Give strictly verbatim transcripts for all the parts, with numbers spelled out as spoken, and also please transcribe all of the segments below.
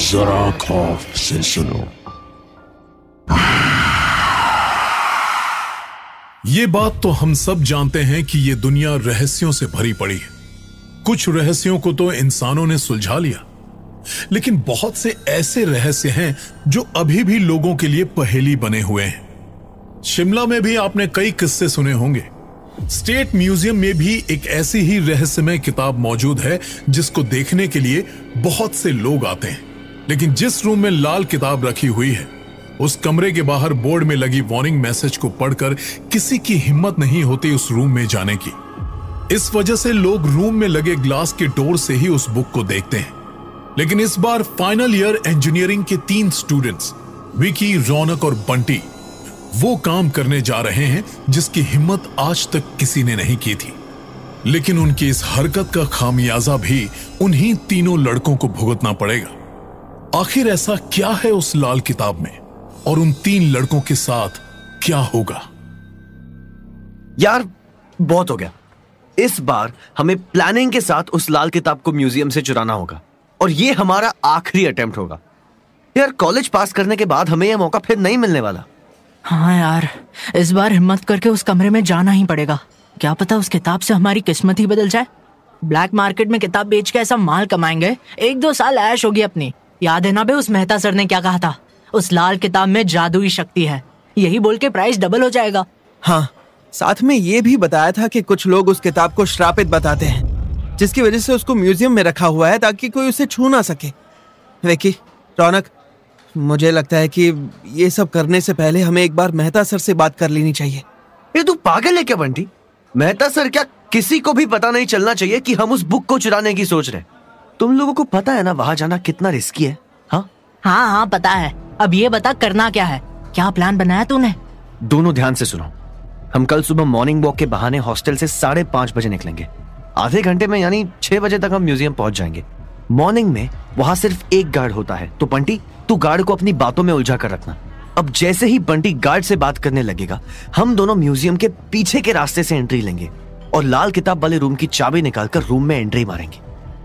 जरा खौफ से सुनो। ये बात तो हम सब जानते हैं कि ये दुनिया रहस्यों से भरी पड़ी है। कुछ रहस्यों को तो इंसानों ने सुलझा लिया, लेकिन बहुत से ऐसे रहस्य हैं जो अभी भी लोगों के लिए पहेली बने हुए हैं। शिमला में भी आपने कई किस्से सुने होंगे। स्टेट म्यूजियम में भी एक ऐसी ही रहस्यमय किताब मौजूद है जिसको देखने के लिए बहुत से लोग आते हैं, लेकिन जिस रूम में लाल किताब रखी हुई है उस कमरे के बाहर बोर्ड में लगी वार्निंग मैसेज को पढ़कर किसी की हिम्मत नहीं होती उस रूम में जाने की। इस वजह से लोग रूम में लगे ग्लास के डोर से ही उस बुक को देखते हैं। लेकिन इस बार फाइनल ईयर इंजीनियरिंग के तीन स्टूडेंट्स विकी, रौनक और बंटी वो काम करने जा रहे हैं जिसकी हिम्मत आज तक किसी ने नहीं की थी, लेकिन उनकी इस हरकत का खामियाजा भी उन्हीं तीनों लड़कों को भुगतना पड़ेगा। आखिर ऐसा क्या है उस लाल किताब में और उन तीन लड़कों के साथ क्या होगा? यार बहुत हो गया, इस बार हमें प्लानिंग के साथ उस लाल किताब को म्यूजियम से चुराना होगा और ये हमारा आखिरी अटेम्प्ट होगा। यार कॉलेज पास करने के बाद हमें यह मौका फिर नहीं मिलने वाला। हाँ यार, इस बार हिम्मत करके उस कमरे में जाना ही पड़ेगा। क्या पता उस किताब से हमारी किस्मत ही बदल जाए। ब्लैक मार्केट में किताब बेच के ऐसा माल कमाएंगे, एक दो साल ऐश होगी अपनी। याद है ना बे उस मेहता सर ने क्या कहा था, उस लाल किताब में जादुई शक्ति है, यही बोल के प्राइस डबल हो जाएगा। हाँ, साथ में ये भी बताया था कि कुछ लोग उस किताब को श्रापित बताते हैं, जिसकी वजह से उसको म्यूजियम में रखा हुआ है ताकि कोई उसे छू ना सके। विकी, रौनक, मुझे लगता है कि ये सब करने से पहले हमें एक बार मेहता सर से बात कर लेनी चाहिए। ये तू पागल है क्या बंटी? मेहता सर क्या किसी को भी पता नहीं चलना चाहिए कि हम उस बुक को चुराने की सोच रहे। तुम लोगों को पता है ना वहाँ जाना कितना रिस्की है। हाँ हाँ हाँ पता है। अब ये बता करना क्या है, क्या प्लान बनाया तूने? दोनों ध्यान से सुनो, हम कल सुबह मॉर्निंग वॉक के बहाने हॉस्टल से साढ़े पाँच बजे निकलेंगे। आधे घंटे में यानी छह बजे तक हम म्यूजियम पहुँच जाएंगे। मॉर्निंग में वहाँ सिर्फ एक गार्ड होता है, तो बंटी तू गार्ड को अपनी बातों में उलझा कर रखना। अब जैसे ही बंटी गार्ड से बात करने लगेगा, हम दोनों म्यूजियम के पीछे के रास्ते से एंट्री लेंगे और लाल किताब वाले रूम की चाबी निकालकर रूम में एंट्री मारेंगे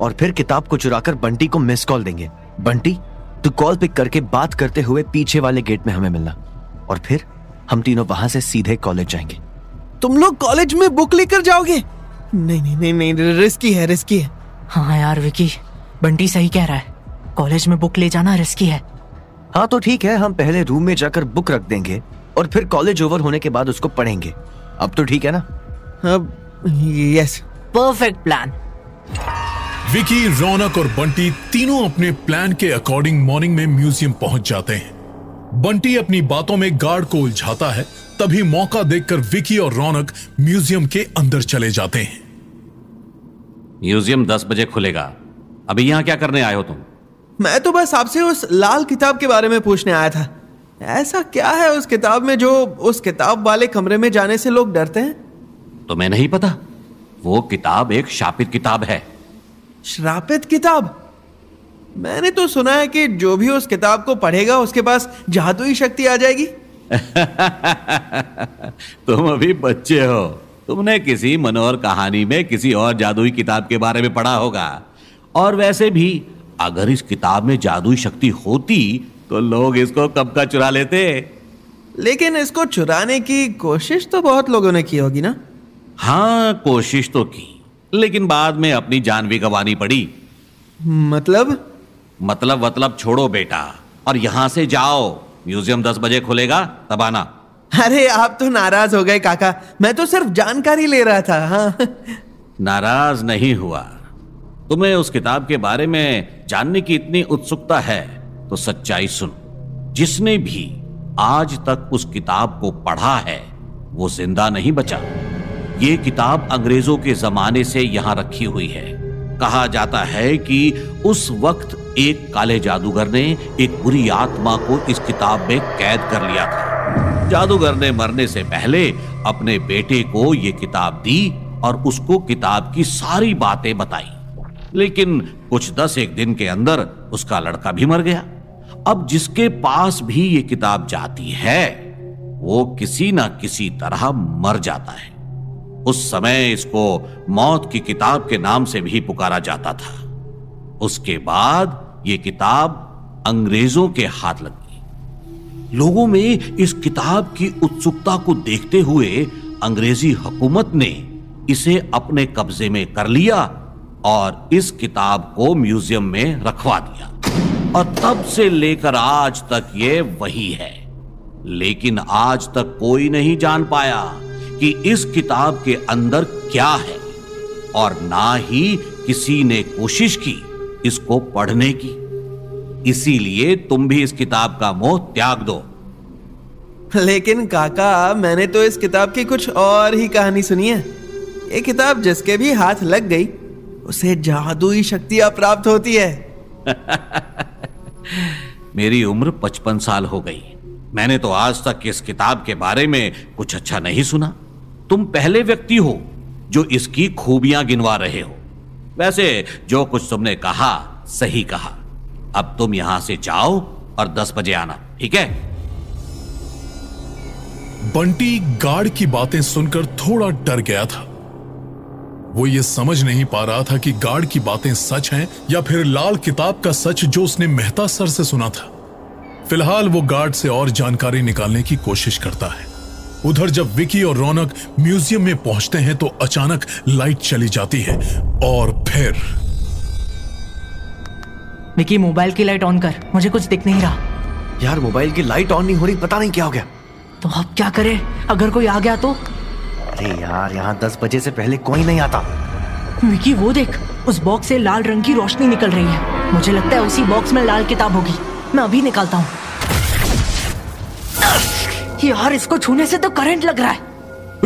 और फिर किताब को चुराकर बंटी को मिस कॉल देंगे। बंटी तू कॉल पिक करके बात करते हुए पीछे वाले गेट में हमें मिलना और फिर हम तीनों वहां से सीधे कॉलेज जाएंगे। तुम लोग कॉलेज में बुक लेकर जाओगे? नहीं नहीं नहीं नहीं, रिस्की है रिस्की है। हाँ यार विकी, बंटी सही कह रहा है, कॉलेज में बुक ले जाना रिस्की है। हाँ तो ठीक है, हम पहले रूम में जाकर बुक रख देंगे और फिर कॉलेज ओवर होने के बाद उसको पढ़ेंगे। अब तो ठीक है ना? अब yes, perfect plan. Vicky, Raunak और बंटी तीनों अपने प्लान के अकॉर्डिंग मॉर्निंग में म्यूजियम पहुंच जाते हैं। बंटी अपनी बातों में गार्ड को उलझाता है, तभी मौका देखकर विकी और रौनक म्यूजियम के अंदर चले जाते हैं। म्यूजियम दस बजे खुलेगा, अभी यहाँ क्या करने आए हो तुम? मैं तो बस आपसे उस लाल किताब के बारे में पूछने आया था। ऐसा क्या है उस किताब में जो उस किताब वाले कमरे में जाने से लोग डरते हैं? तुम्हें नहीं पता? वो किताब एक शापित किताब है। श्रापित किताब? मैंने तो सुना है कि जो भी उस किताब को पढ़ेगा उसके पास जादुई शक्ति आ जाएगी। तुम अभी बच्चे हो, तुमने किसी मनोहर कहानी में किसी और जादुई किताब के बारे में पढ़ा होगा। और वैसे भी अगर इस किताब में जादुई शक्ति होती तो लोग इसको कब का चुरा लेते। लेकिन इसको चुराने की कोशिश तो बहुत लोगों ने की होगी ना? हाँ कोशिश तो की, लेकिन बाद में अपनी जान भी गंवानी पड़ी। मतलब? मतलब मतलब छोड़ो बेटा और यहाँ से जाओ। म्यूजियम दस बजे खुलेगा, तब आना। अरे आप तो नाराज हो गए काका, मैं तो सिर्फ जानकारी ले रहा था। हाँ। नाराज नहीं हुआ। तुम्हें उस किताब के बारे में जानने की इतनी उत्सुकता है तो सच्चाई सुनो, जिसने भी आज तक उस किताब को पढ़ा है वो जिंदा नहीं बचा। ये किताब अंग्रेजों के जमाने से यहाँ रखी हुई है। कहा जाता है कि उस वक्त एक काले जादूगर ने एक बुरी आत्मा को इस किताब में कैद कर लिया था। जादूगर ने मरने से पहले अपने बेटे को ये किताब दी और उसको किताब की सारी बातें बताई, लेकिन कुछ दस एक दिन के अंदर उसका लड़का भी मर गया। अब जिसके पास भी ये किताब जाती है वो किसी ना किसी तरह मर जाता है। उस समय इसको मौत की किताब के नाम से भी पुकारा जाता था। उसके बाद ये किताब अंग्रेजों के हाथ लगी। लोगों में इस किताब की उत्सुकता को देखते हुए अंग्रेजी हुकूमत ने इसे अपने कब्जे में कर लिया और इस किताब को म्यूजियम में रखवा दिया, और तब से लेकर आज तक ये वही है। लेकिन आज तक कोई नहीं जान पाया कि इस किताब के अंदर क्या है, और ना ही किसी ने कोशिश की इसको पढ़ने की। इसीलिए तुम भी इस किताब का मोह त्याग दो। लेकिन काका, मैंने तो इस किताब की कुछ और ही कहानी सुनी है। ये किताब जिसके भी हाथ लग गई उसे जादुई शक्तियां प्राप्त होती है। मेरी उम्र पचपन साल हो गई, मैंने तो आज तक इस किताब के बारे में कुछ अच्छा नहीं सुना। तुम पहले व्यक्ति हो जो इसकी खूबियां गिनवा रहे हो। वैसे जो कुछ तुमने कहा सही कहा। अब तुम यहां से जाओ और दस बजे आना, ठीक है? बंटी गार्ड की बातें सुनकर थोड़ा डर गया था। वो ये समझ नहीं पा रहा था कि गार्ड की बातें सच हैं या फिर लाल किताब का सच जो उसने मेहता सर से सुना था। फिलहाल वो गार्ड से और जानकारी निकालने की कोशिश करता है। उधर जब विकी और रौनक म्यूजियम में पहुंचते हैं तो अचानक लाइट चली जाती है और फिर विकी, मोबाइल की लाइट ऑन कर, मुझे कुछ दिख नहीं रहा। यार, मोबाइल की लाइट ऑन नहीं हो रही, पता नहीं क्या हो गया। तो अब क्या करें? अगर कोई आ गया तो? अरे यार, यहाँ दस बजे से पहले कोई नहीं आता। विकी, वो देख, उस बॉक्स से लाल रंग की रोशनी निकल रही है। मुझे लगता है उसी बॉक्स में लाल किताब होगी। मैं अभी निकालता हूं। यार, इसको छूने से तो करंट लग रहा है।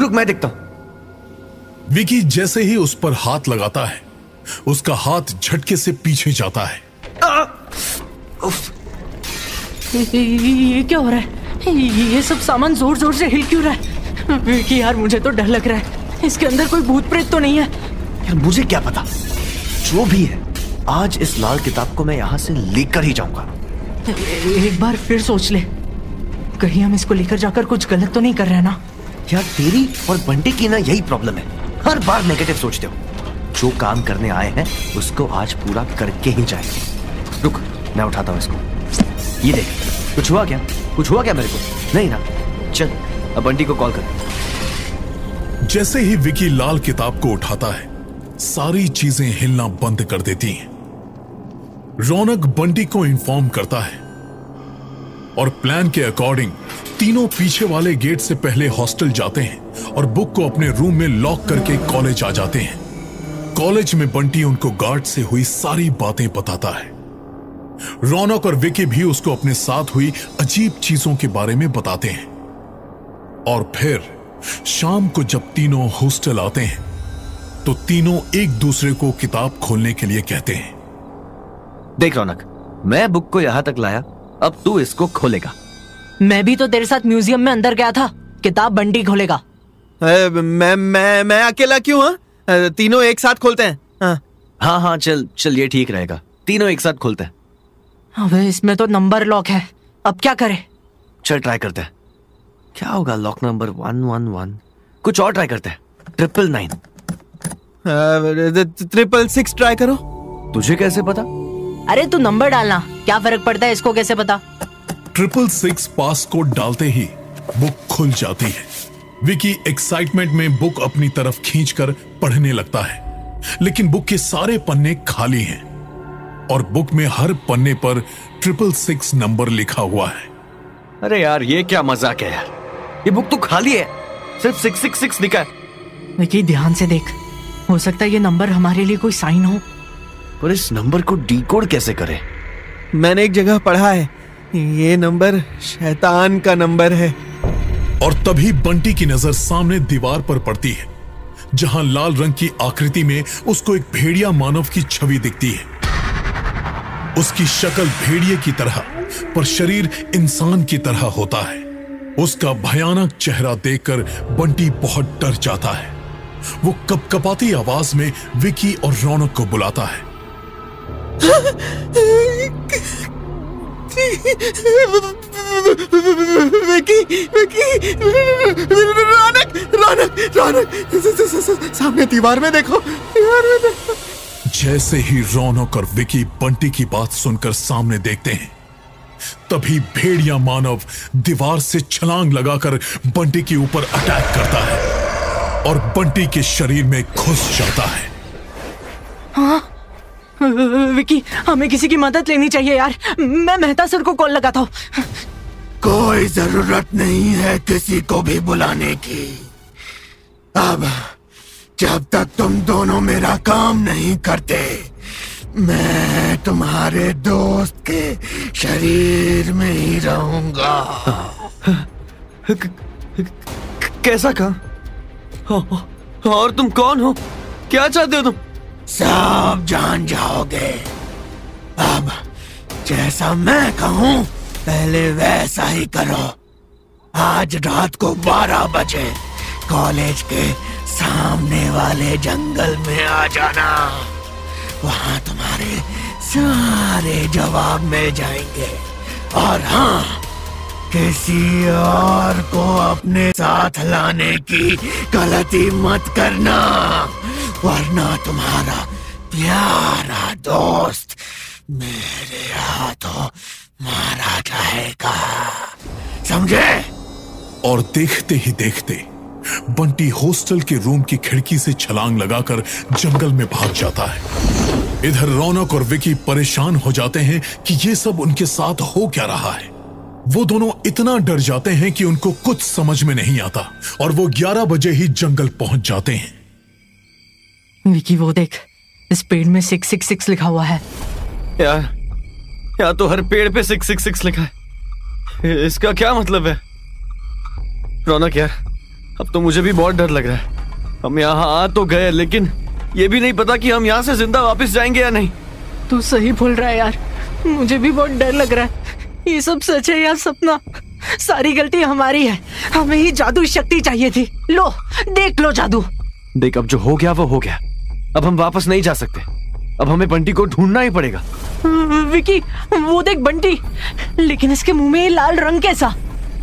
रुक, मैं देखता हूं। विकी जैसे ही उस पर हाथ लगाता है, उसका हाथ झटके से पीछे जाता है। आ, ये क्या हो रहा है? ये सब सामान जोर जोर से हिल क्यों रहा है? विकी यार, मुझे तो डर लग रहा है। इसके अंदर कोई भूत प्रेत तो नहीं है? यार, मुझे क्या पता। जो भी है, आज इस लाल किताब को मैं यहाँ से लेकर ही जाऊंगा। एक बार फिर सोच ले, कहीं हम इसको लेकर जाकर कुछ गलत तो नहीं कर रहे ना? यार, तेरी और बंटी की ना यही प्रॉब्लम है, हर बार नेगेटिव सोचते हो। जो काम करने आए हैं उसको आज पूरा करके ही जाएंगे। रुक, मैं उठाता हूँ इसको। ये देख, कुछ हुआ क्या? कुछ हुआ क्या मेरे को? नहीं ना। चल, अब बंटी को कॉल कर। जैसे ही विकी लाल किताब को उठाता है, सारी चीजें हिलना बंद कर देती हैं। रौनक बंटी को इन्फॉर्म करता है और प्लान के अकॉर्डिंग तीनों पीछे वाले गेट से पहले हॉस्टल जाते हैं और बुक को अपने रूम में लॉक करके कॉलेज आ जाते हैं। कॉलेज में बंटी उनको गार्ड से हुई सारी बातें बताता है। रौनक और विकी भी उसको अपने साथ हुई अजीब चीजों के बारे में बताते हैं। और फिर शाम को जब तीनों हॉस्टल आते हैं तो तीनों एक दूसरे को किताब खोलने के लिए कहते हैं। देख रौनक, मैं बुक को यहाँ तक लाया, अब तू इसको खोलेगा। मैं भी तो तेरे साथ म्यूजियम में अंदर गया था। किताब बंटी खोलेगा। ए, मैं मैं मैं अकेला क्यों? हाँ, तीनों एक साथ खोलते हैं। हाँ हाँ, हाँ चल चल, ये ठीक रहेगा। तीनों एक साथ खोलते हैं। अबे, इसमें तो नंबर लॉक है, अब क्या करें? चल, ट्राई करते हैं। क्या होगा? Lock number one one one. कुछ और ट्राई करते हैं। Triple nine. Triple six try करो। तुझे कैसे पता? अरे, तू नंबर डालना, क्या फर्क पड़ता है? इसको कैसे पता? ट्रिपल सिक्स पास कोड डालते ही बुक खुल जाती है। विकी एक्साइटमेंट में बुक अपनी तरफ खींचकर पढ़ने लगता है, लेकिन बुक के सारे पन्ने खाली हैं और बुक में हर पन्ने पर ट्रिपल सिक्स नंबर लिखा हुआ है। अरे यार, ये क्या मजाक है यार? ये बुक तो खाली है, सिर्फ सिक्स सिक्स सिक्स लिखा है। विकी, ध्यान से देख, हो सकता है ये नंबर हमारे लिए कोई साइन हो। पर इस नंबर को डीकोड कैसे करें? मैंने एक जगह पढ़ा है, ये नंबर शैतान का नंबर है। और तभी बंटी की नजर सामने दीवार पर पड़ती है, जहां लाल रंग की आकृति में उसको एक भेड़िया मानव की छवि दिखती है। उसकी शक्ल भेड़िए की तरह पर शरीर इंसान की तरह होता है। उसका भयानक चेहरा देखकर बंटी बहुत डर जाता है। वो कपकपाती आवाज में विकी और रौनक को बुलाता है। विकी, विकी, रौनक, रौनक, रौनक, सामने दीवार में देखो, दीवार में देखो। जैसे ही रौनक और विकी बंटी की बात सुनकर सामने देखते हैं, तभी भेड़िया मानव दीवार से छलांग लगाकर बंटी के ऊपर अटैक करता है और बंटी के शरीर में घुस जाता है। हाँ? विकी, हमें किसी की मदद लेनी चाहिए यार। मैं मेहता सर को कॉल लगाता हूँ। कोई जरूरत नहीं है किसी को भी बुलाने की। अब जब तक तुम दोनों मेरा काम नहीं करते, मैं तुम्हारे दोस्त के शरीर में ही रहूंगा। कैसा काम? और तुम कौन हो? क्या चाहते हो तुम? सब जान जाओगे। अब जैसा मैं कहूँ पहले वैसा ही करो। आज रात को बारह बजे कॉलेज के सामने वाले जंगल में आ जाना। वहाँ तुम्हारे सारे जवाब मिल जाएंगे। और हाँ, किसी और को अपने साथ लाने की गलती मत करना, वरना तुम्हारा प्यारा दोस्त मेरे हाथों मारा जाएगा, समझे? और देखते ही देखते बंटी हॉस्टल के रूम की खिड़की से छलांग लगाकर जंगल में भाग जाता है। इधर रौनक और विकी परेशान हो जाते हैं कि ये सब उनके साथ हो क्या रहा है। वो दोनों इतना डर जाते हैं कि उनको कुछ समझ में नहीं आता और वो ग्यारह बजे ही जंगल पहुंच जाते हैं। विकी, वो देख, इस पेड़ में सिक्स सिक्स सिक्स लिखा हुआ है। यार, या तो हर पेड़ पे सिक्स सिक्स सिक्स लिखा है। इसका क्या मतलब है? रौनक यार, अब तो मुझे भी बहुत डर लग रहा है। हम यहाँ आ तो गए, लेकिन ये भी नहीं पता कि हम यहाँ से जिंदा वापस जाएंगे या नहीं। तू सही बोल रहा है यार, मुझे भी बहुत डर लग रहा है। ये सब सच है या सपना? सारी गलती हमारी है, हमें ही जादू शक्ति चाहिए थी। लो देख लो जादू। देख, अब जो हो गया वो हो गया, अब हम वापस नहीं जा सकते। अब हमें बंटी को ढूंढना ही पड़ेगा। विकी, वो देख बंटी, लेकिन इसके मुंह में लाल रंग कैसा?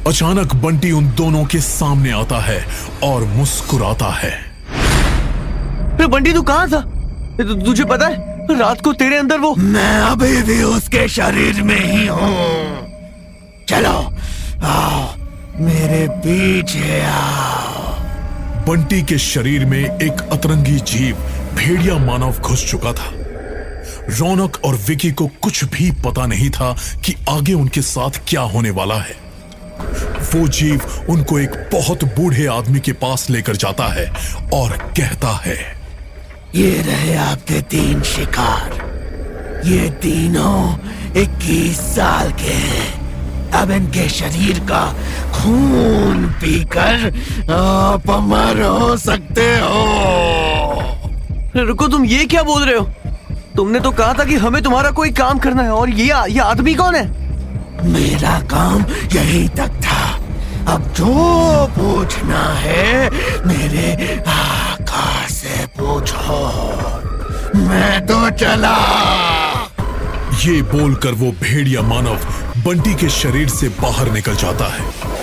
अचानक बंटी उन दोनों के सामने आता है और मुस्कुराता है। अरे बंटी, तू कहाँ था? तुझे पता है रात को तेरे अंदर वो? मैं अभी भी उसके शरीर में ही हूँ। चलो आओ, मेरे पीछे आओ। बंटी के शरीर में एक अतरंगी जीव भेड़िया मानव घुस चुका था। रौनक और विकी को कुछ भी पता नहीं था कि आगे उनके साथ क्या होने वाला है। वो जीव उनको एक बहुत बूढ़े आदमी के पास लेकर जाता है और कहता है, ये रहे आपके तीन शिकार। ये तीनों इक्कीस साल के हैं। अब इनके शरीर का खून पीकर आप अमर हो सकते हो। रुको, तुम ये क्या बोल रहे हो? तुमने तो कहा था कि हमें तुम्हारा कोई काम करना है, और ये ये आदमी कौन है? मेरा काम यही तक था। अब जो पूछना है मेरे आका से पूछो, मैं तो चला। ये बोलकर वो भेड़िया मानव बंटी के शरीर से बाहर निकल जाता है।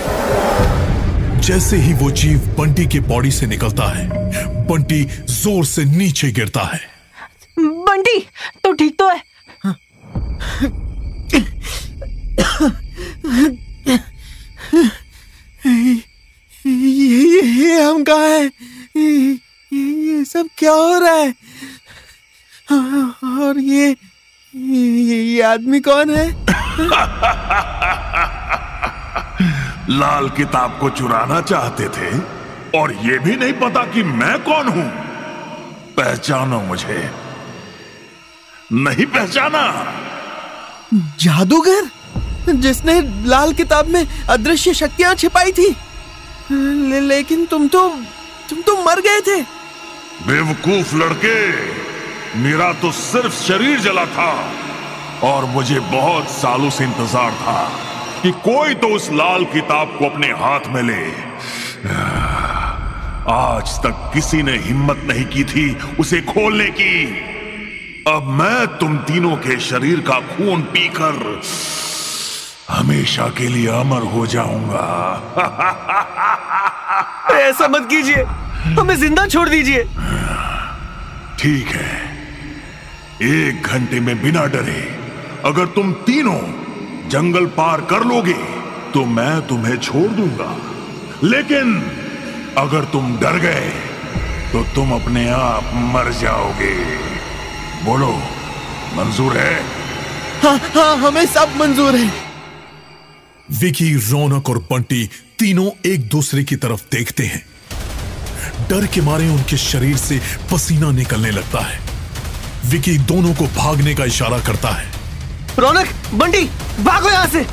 जैसे ही वो जीव बंटी के बॉडी से निकलता है, बंटी जोर से नीचे गिरता है। बंटी, तो ठीक तो है? ये ये हम कहाँ हैं? ये, ये सब क्या हो रहा है? और ये ये, ये आदमी कौन है? लाल किताब को चुराना चाहते थे और ये भी नहीं पता कि मैं कौन हूं? पहचानो मुझे? नहीं पहचाना? जादूगर जिसने लाल किताब में अदृश्य शक्तियां छिपाई थी। ले, लेकिन तुम तो तुम तो मर गए थे। बेवकूफ लड़के, मेरा तो सिर्फ शरीर जला था और मुझे बहुत सालों से इंतजार था कि कोई तो उस लाल किताब को अपने हाथ में ले। आज तक किसी ने हिम्मत नहीं की थी उसे खोलने की। अब मैं तुम तीनों के शरीर का खून पीकर हमेशा के लिए अमर हो जाऊंगा। ऐसा मत कीजिए, हमें जिंदा छोड़ दीजिए। ठीक है, एक घंटे में बिना डरे अगर तुम तीनों जंगल पार कर लोगे तो मैं तुम्हें छोड़ दूंगा, लेकिन अगर तुम डर गए तो तुम अपने आप मर जाओगे। बोलो, मंजूर है? हाँ हाँ, हमें सब मंजूर है। विकी, रौनक और बंटी तीनों एक दूसरे की तरफ देखते हैं। डर के मारे उनके शरीर से पसीना निकलने लगता है। विकी दोनों को भागने का इशारा करता है। रौनक, बंटी, भागो यहाँ से।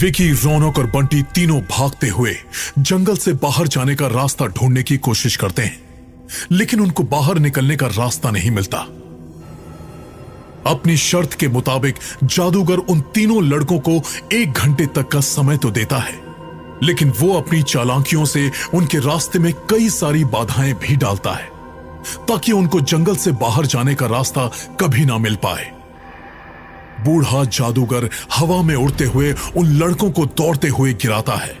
विकी, रौनक और बंटी तीनों भागते हुए जंगल से बाहर जाने का रास्ता ढूंढने की कोशिश करते हैं, लेकिन उनको बाहर निकलने का रास्ता नहीं मिलता। अपनी शर्त के मुताबिक जादूगर उन तीनों लड़कों को एक घंटे तक का समय तो देता है, लेकिन वो अपनी चालाकियों से उनके रास्ते में कई सारी बाधाएं भी डालता है ताकि उनको जंगल से बाहर जाने का रास्ता कभी ना मिल पाए। बूढ़ा जादूगर हवा में उड़ते हुए उन लड़कों को दौड़ते हुए गिराता है।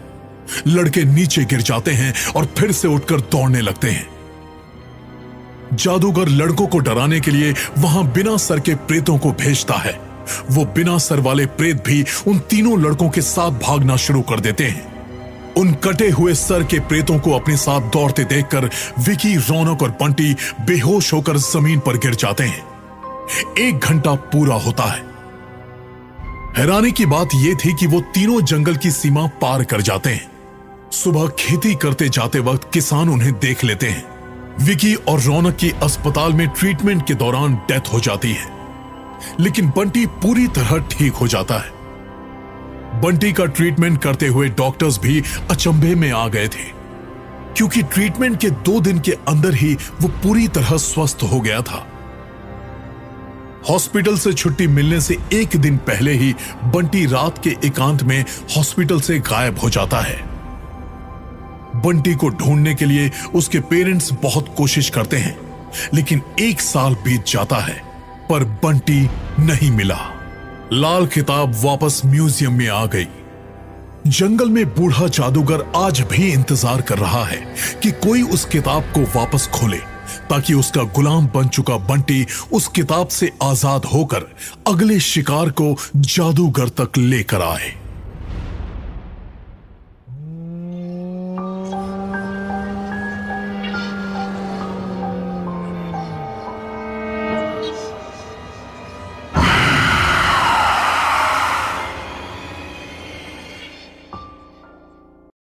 लड़के नीचे गिर जाते हैं और फिर से उठकर दौड़ने लगते हैं। जादूगर लड़कों को डराने के लिए वहां बिना सर के प्रेतों को भेजता है। वो बिना सर वाले प्रेत भी उन तीनों लड़कों के साथ भागना शुरू कर देते हैं। उन कटे हुए सर के प्रेतों को अपने साथ दौड़ते देखकर विकी, रौनक और बंटी बेहोश होकर जमीन पर गिर जाते हैं। एक घंटा पूरा होता है। हैरानी की बात यह थी कि वो तीनों जंगल की सीमा पार कर जाते हैं। सुबह खेती करते जाते वक्त किसान उन्हें देख लेते हैं। विकी और रौनक की अस्पताल में ट्रीटमेंट के दौरान डेथ हो जाती है, लेकिन बंटी पूरी तरह ठीक हो जाता है। बंटी का ट्रीटमेंट करते हुए डॉक्टर्स भी अचंभे में आ गए थे, क्योंकि ट्रीटमेंट के दो दिन के अंदर ही वो पूरी तरह स्वस्थ हो गया था। हॉस्पिटल से छुट्टी मिलने से एक दिन पहले ही बंटी रात के एकांत में हॉस्पिटल से गायब हो जाता है। बंटी को ढूंढने के लिए उसके पेरेंट्स बहुत कोशिश करते हैं, लेकिन एक साल बीत जाता है पर बंटी नहीं मिला। लाल किताब वापस म्यूजियम में आ गई। जंगल में बूढ़ा जादूगर आज भी इंतजार कर रहा है कि कोई उस किताब को वापस खोले ताकि उसका गुलाम बन चुका बंटी उस किताब से आजाद होकर अगले शिकार को जादूगर तक लेकर आए।